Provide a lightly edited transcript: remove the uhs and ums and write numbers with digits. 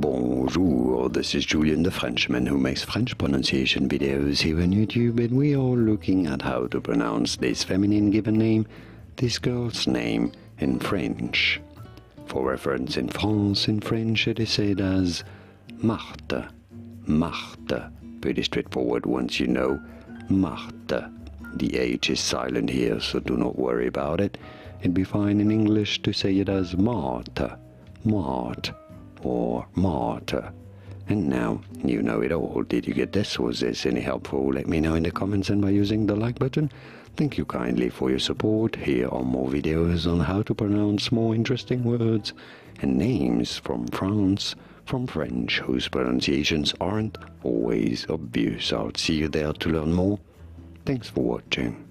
Bonjour, this is Julien, the Frenchman who makes French pronunciation videos here on YouTube, and we are looking at how to pronounce this feminine given name, this girl's name, in French. For reference, in France, in French it is said as Marthe, Marthe, pretty straightforward once you know, Marthe. The H is silent here, so do not worry about it. It'd be fine in English to say it as Marthe, Marthe, or Marthe. And now, you know it all. Did you get this? Was this any helpful? Let me know in the comments and by using the like button. Thank you kindly for your support. Here are more videos on how to pronounce more interesting words and names from France, from French, whose pronunciations aren't always obvious. I'll see you there to learn more. Thanks for watching.